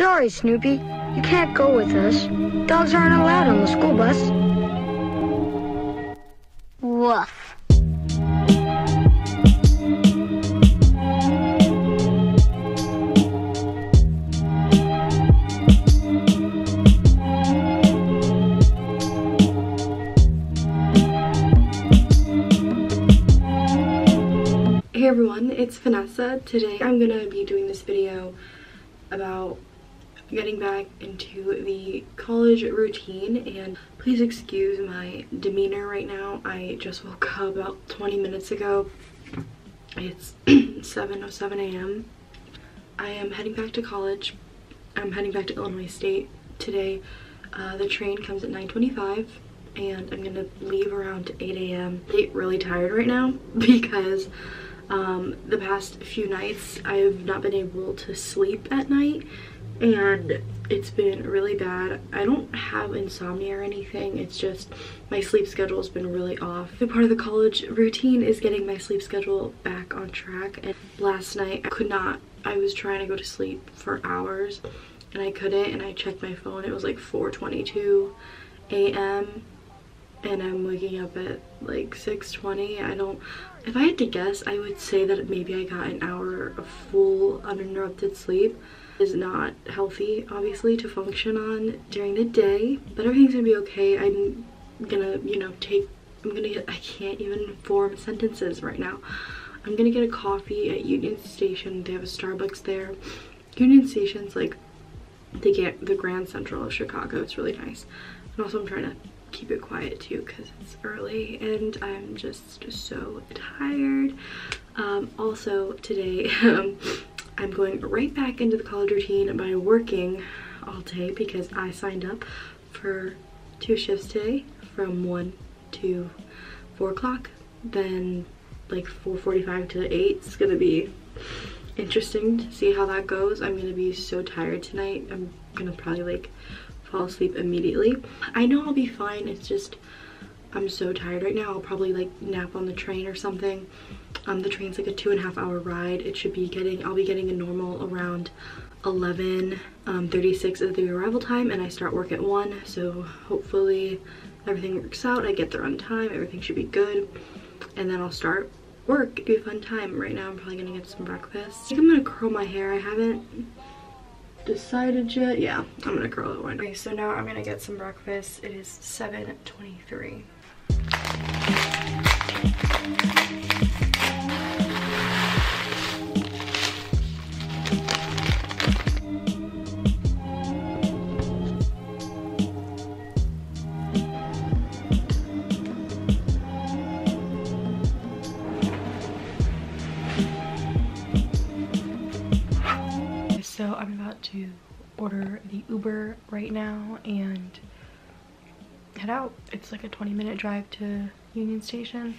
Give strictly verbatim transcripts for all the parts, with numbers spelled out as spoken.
Sorry, Snoopy. You can't go with us. Dogs aren't allowed on the school bus. Woof. Hey everyone, it's Vanessa. Today I'm going to be doing this video about getting back into the college routine, and please excuse my demeanor right now. I just woke up about twenty minutes ago. It's seven oh seven a m I am heading back to college. I'm heading back to Illinois State today. Uh, the train comes at nine twenty-five. And I'm gonna leave around eight a m I get really tired right now because um, the past few nights I've not been able to sleep at night, and it's been really bad. I don't have insomnia or anything, it's just my sleep schedule's been really off. The part of the college routine is getting my sleep schedule back on track, and last night I could not. I was trying to go to sleep for hours and I couldn't, and I checked my phone. It was like four twenty-two a m and I'm waking up at like six twenty. I don't, if I had to guess, I would say that maybe I got an hour of full uninterrupted sleep. It's not healthy, obviously, to function on during the day, but everything's gonna be okay. I'm gonna, you know, take, I'm gonna get, I can't even form sentences right now. I'm gonna get a coffee at Union Station. They have a Starbucks there. Union Station's like they get the Grand Central of Chicago. It's really nice. And also I'm trying to keep it quiet too because it's early and I'm just, just so tired. Um, also today um, I'm going right back into the college routine by working all day because I signed up for two shifts today from one to four o'clock, then like four forty-five to eight. It's gonna be interesting to see how that goes. I'm gonna be so tired tonight. I'm gonna probably like fall asleep immediately. I know I'll be fine, it's just I'm so tired right now. I'll probably like nap on the train or something. Um, the train's like a two and a half hour ride. It should be getting, I'll be getting a normal around eleven thirty-six um, is the arrival time, and I start work at one, so hopefully everything works out. I get there on time, everything should be good, and then I'll start work. It'll be a fun time. Right now I'm probably gonna get some breakfast. I think I'm gonna curl my hair. I haven't decided yet. Yeah, I'm gonna curl it one. Okay, so now I'm gonna get some breakfast. It is seven twenty-three. So I'm about to order the Uber right now and head out. It's like a twenty minute drive to Union Station.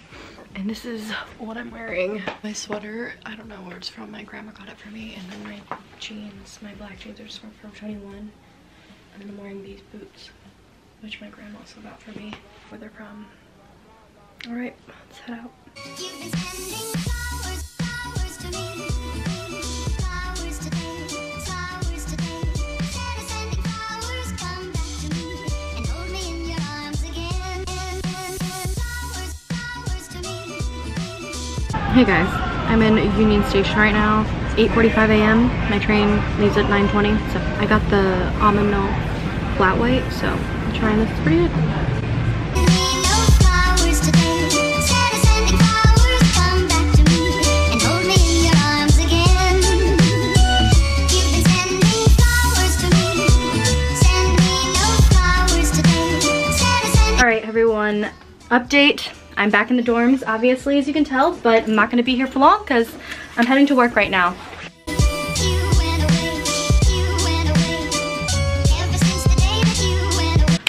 And this is what I'm wearing. My sweater, I don't know where it's from. My grandma got it for me. And then my jeans, my black jeans are just from twenty-one. And then I'm wearing these boots, which my grandma also got for me, where they're from. All right, let's head out. Hey guys, I'm in Union Station right now. It's eight forty-five a m My train leaves at nine twenty, so I got the almond milk flat white, so I'm trying this. It's pretty good. Alright everyone, update. I'm back in the dorms, obviously, as you can tell, but I'm not going to be here for long because I'm heading to work right now.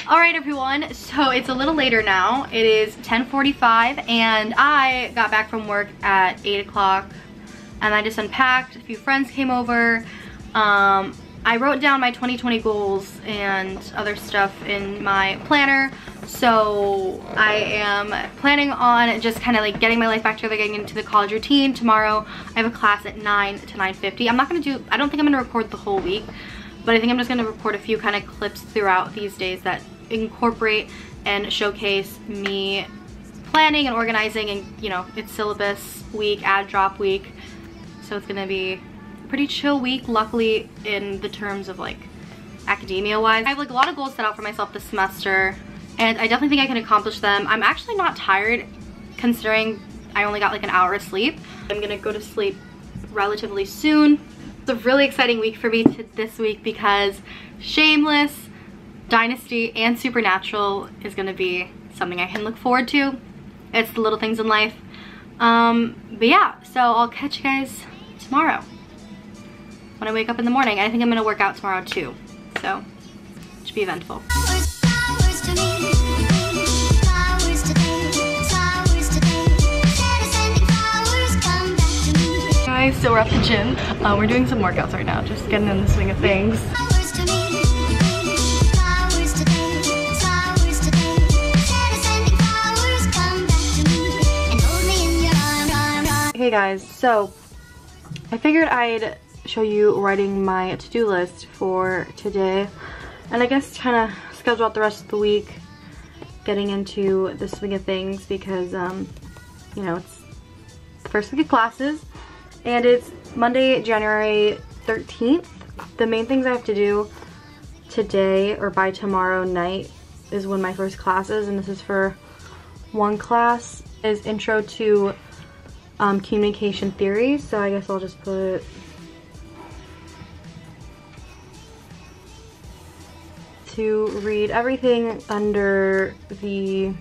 Alright everyone, so it's a little later now. It is ten forty-five and I got back from work at eight o'clock and I just unpacked. A few friends came over. Um, I wrote down my twenty twenty goals and other stuff in my planner. So I am planning on just kind of like getting my life back together, getting into the college routine. Tomorrow I have a class at nine to nine fifty. I'm not going to do, I don't think I'm going to record the whole week. but I think I'm just gonna record a few kind of clips throughout these days that incorporate and showcase me planning and organizing, and you know, it's syllabus week, ad drop week, so it's gonna be a pretty chill week, luckily, in the terms of like academia wise. I have like a lot of goals set out for myself this semester, and I definitely think I can accomplish them. I'm actually not tired considering I only got like an hour of sleep. I'm gonna go to sleep relatively soon. It's a really exciting week for me to this week because Shameless, Dynasty, and Supernatural is gonna be something I can look forward to. It's the little things in life. Um, but yeah, so I'll catch you guys tomorrow when I wake up in the morning. I think I'm gonna work out tomorrow too, so it should be eventful. Guys, so we're at the gym. Uh, we're doing some workouts right now, just getting in the swing of things. Hey guys, so I figured I'd show you writing my to-do list for today, and I guess kind of schedule out the rest of the week, getting into the swing of things, because um, you know, it's the first week of classes, and it's Monday, January thirteenth. The main things I have to do today or by tomorrow night is when my first class is, and this is for one class, is intro to Um, communication theory. So I guess I'll just put to read everything under the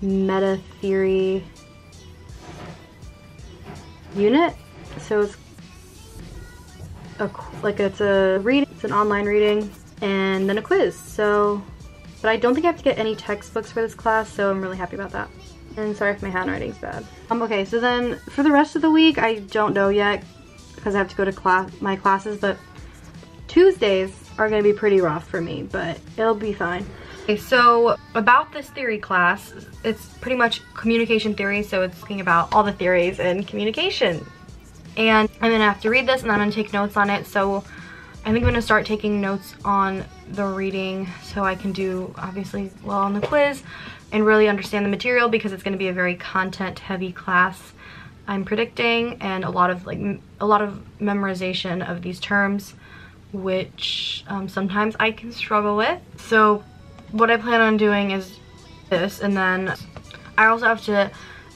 meta theory unit. So it's a, like it's a read, it's an online reading, and then a quiz. So, but I don't think I have to get any textbooks for this class, so I'm really happy about that. And sorry if my handwriting's bad. Um, okay, so then for the rest of the week, I don't know yet because I have to go to class, my classes, but Tuesdays are going to be pretty rough for me, but it'll be fine. Okay, so about this theory class, it's pretty much communication theory, so it's talking about all the theories in communication. And I'm going to have to read this, and I'm going to take notes on it, so I think I'm going to start taking notes on the reading so I can do, obviously, well on the quiz, and really understand the material, because it's going to be a very content heavy class, I'm predicting, and a lot of like a lot of memorization of these terms, which um, sometimes I can struggle with. So what I plan on doing is this, and then I also have to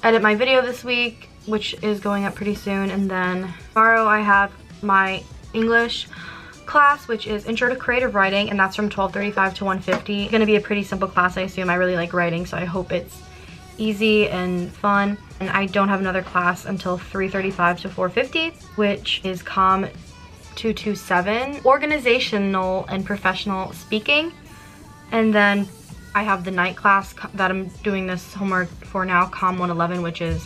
edit my video this week, which is going up pretty soon, and then tomorrow I have my English class, which is Intro to Creative Writing, and that's from twelve thirty-five to one fifty. It's gonna be a pretty simple class, I assume. I really like writing, so I hope it's easy and fun. And I don't have another class until three thirty-five to four fifty, which is C O M two two seven, Organizational and Professional Speaking. And then I have the night class that I'm doing this homework for now, C O M one eleven, which is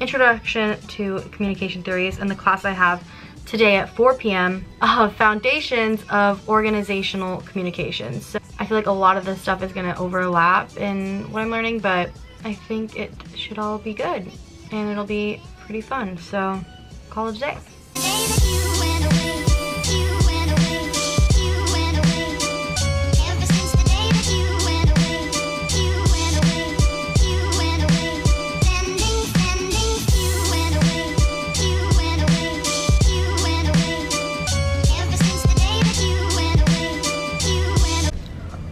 Introduction to Communication Theories, and the class I have today at four p m of Foundations of Organizational Communications. So I feel like a lot of this stuff is gonna overlap in what I'm learning, but I think it should all be good, and it'll be pretty fun. So, college day.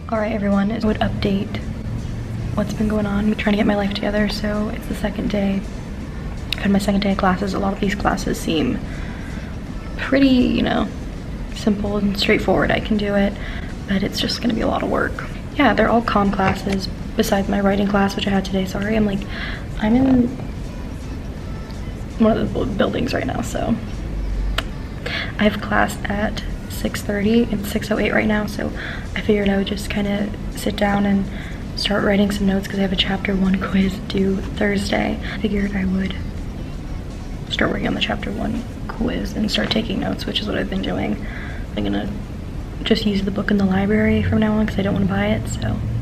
Alright everyone, I would update what's been going on. I'm trying to get my life together, so it's the second day. I've had my second day of classes. A lot of these classes seem pretty, you know, simple and straightforward. I can do it, but it's just going to be a lot of work. Yeah, they're all C O M classes, besides my writing class, which I had today. Sorry, I'm like, I'm in one of the buildings right now, so. I have class at six thirty and six oh eight right now, so I figured I would just kind of sit down and start writing some notes because I have a chapter one quiz due Thursday. I figured I would start working on the chapter one quiz and start taking notes, which is what I've been doing. I'm gonna just use the book in the library from now on because I don't want to buy it, so.